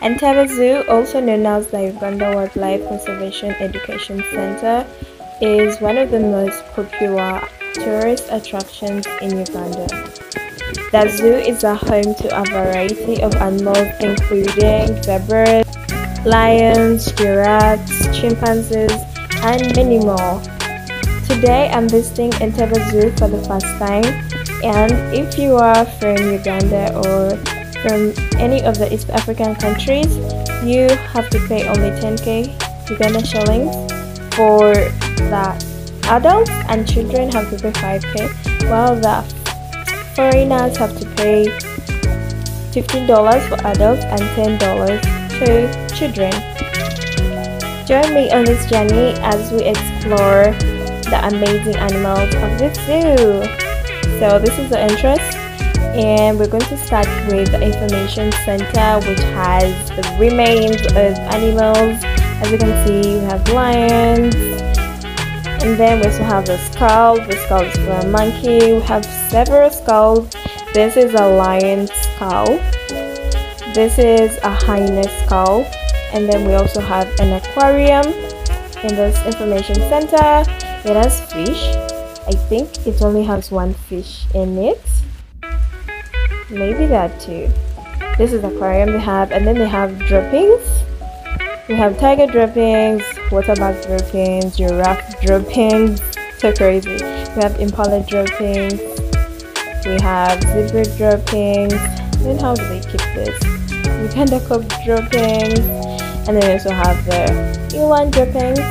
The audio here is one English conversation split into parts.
Entebbe Zoo, also known as the Uganda Wildlife Conservation Education Center, is one of the most popular tourist attractions in Uganda. The zoo is a home to a variety of animals including zebras, lions, giraffes, chimpanzees, and many more. Today I'm visiting Entebbe Zoo for the first time, and if you are from Uganda or from any of the East African countries, you have to pay only 10k Uganda shillings for that. Adults and children have to pay 5k, while the foreigners have to pay $15 for adults and $10 to children. Join me on this journey as we explore the amazing animals of this zoo. So this is the entrance, and we're going to start with the information center, which has the remains of animals. As you can see, we have lions, and then we also have the skull. The skull is for a monkey. We have several skulls. This is a lion skull, this is a hyena skull, and then we also have an aquarium in this information center. It has fish. I think it only has one fish in it, maybe that too. This is the aquarium they have, and then they have droppings. We have tiger droppings, water bug droppings, giraffe droppings, so crazy. We have impala droppings, we have zebra droppings, then how do they keep this? Uganda cub droppings, and then we also have the eland droppings.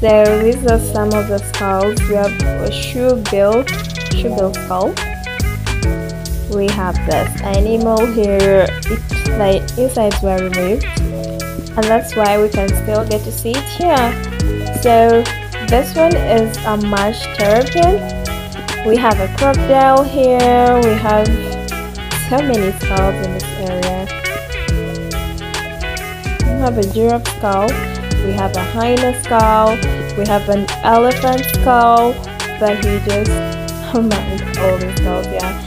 So these are some of the skulls. We have a shoebill skull. We have this animal here. Its insides were removed, and that's why we can still get to see it here. So this one is a marsh terrapin. We have a crocodile here. We have so many skulls in this area. We have a giraffe skull. We have a hyena skull, we have an elephant skull, but he just among all these skulls, yeah.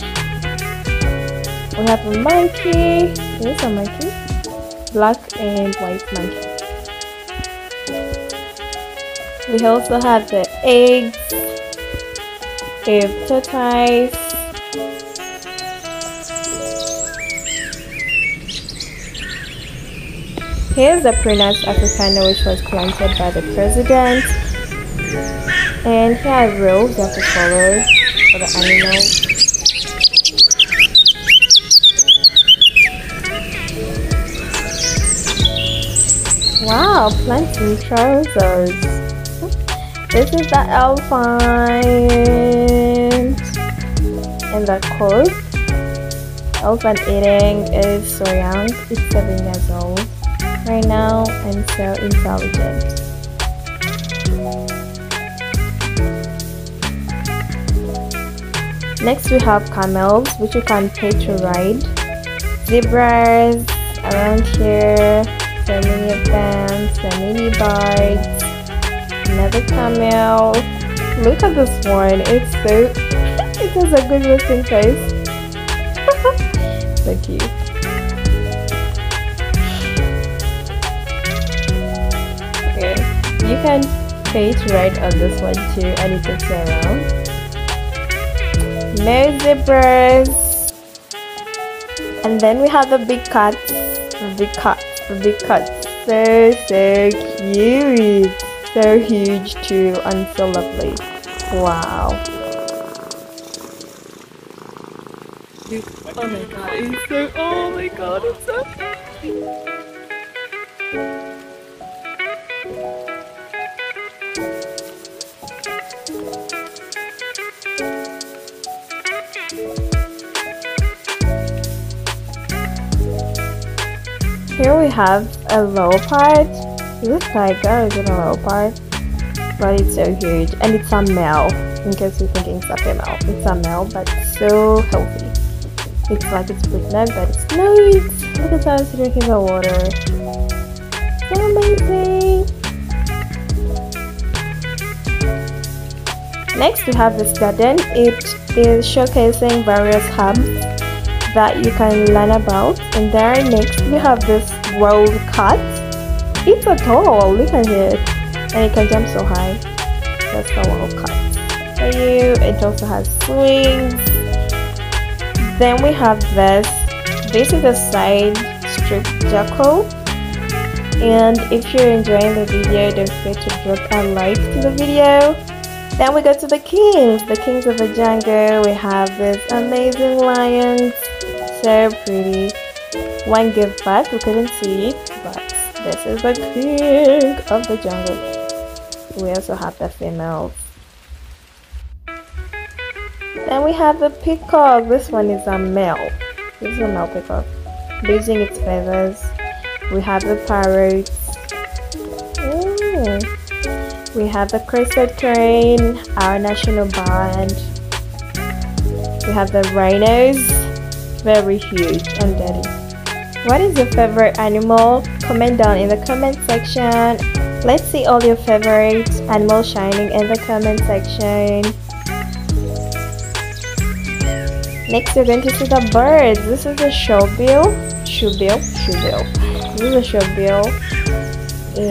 We have a monkey, here's a monkey, black and white monkey. We also have the eggs, a tortoise. Here's the Prunus africana, which was planted by the president, and here are rules you have to follow for the animals. Wow, planting trousers. This is the elephant and the coat. Elephant eating is so young, it's 7 years old right now and so intelligent. Next we have camels, which you can pay to ride. Zebras around here, so many of them, so many birds. Another camel. Look at this one, it's so it has a good resting face. So cute. You can pay to ride on this one too, and it takes you around. No zebras. And then we have the big cat. So cute. So huge too, and so lovely. Wow. Oh my god, it's so, oh my god, it's so cute. Here we have a leopard. It looks like a leopard, but it's so huge, and it's a male. In case you're thinking it's a female, it's a male, but so healthy. It's like it's pregnant, but it's not. Look at us drinking the water. So amazing. Next we have this garden. It is showcasing various hubs that you can learn about. And there next we have this wild cat. It's so tall, look at it, and it can jump so high. That's the wild cat for you. It also has swings. Then we have this is a side strip jackal. And if you're enjoying the video, don't forget to drop a like to the video. Then we go to the kings of the jungle. We have these amazing lions, so pretty. One gave birth, we couldn't see it, but this is the king of the jungle. We also have the females. Then we have the peacock. This one is a male. This is a male peacock, losing its feathers. We have the parrots. We have the crested crane, our national bird. We have the rhinos, very huge and dirty. What is your favorite animal? Comment down in the comment section. Let's see all your favorite animals shining in the comment section. Next, you're going to see the birds. This is a shoebill. This is a shoebill,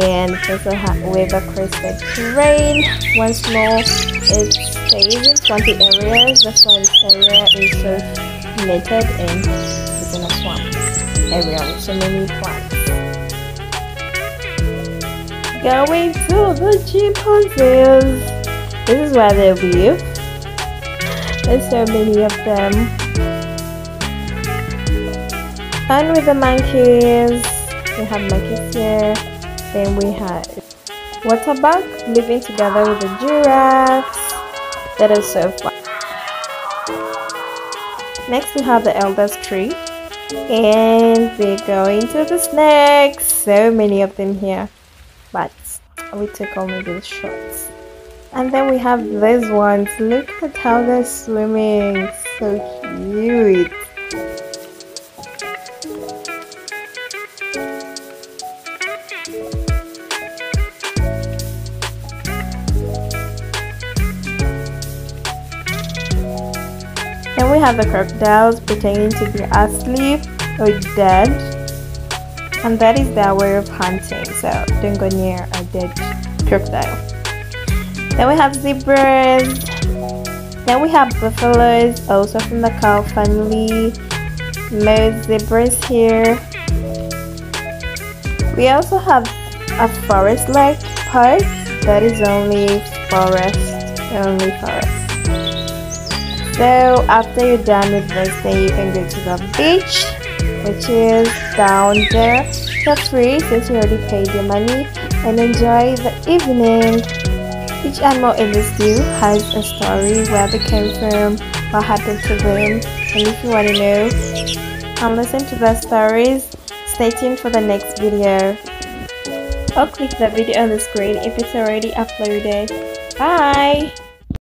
and also with a crested crane. Once more, it stays in swampy areas. That's why this area is so naked and it's in a swamp area with so many plants. Going to the chimpanzees. This is where they live. There's so many of them. And with the monkeys. We have monkeys here. Then we have waterbuck living together with the giraffes. That is so fun. Next we have the elder's tree, and we go into the snakes. So many of them here, but we took only these shots. And then we have these ones. Look at how they're swimming. So cute. And we have the crocodiles pretending to be asleep or dead, and that is their way of hunting, so don't go near a dead crocodile. Then we have zebras. Then we have buffaloes, also from the cow family. Most zebras here. We also have a forest-like part that is only forest. So after you're done with this, then you can go to the beach, which is down there for free since you already paid your money, and enjoy the evening. Each animal in this zoo has a story, where they came from, what happened to them, and if you want to know and listen to their stories, stay tuned for the next video. Or click the video on the screen if it's already uploaded. Bye!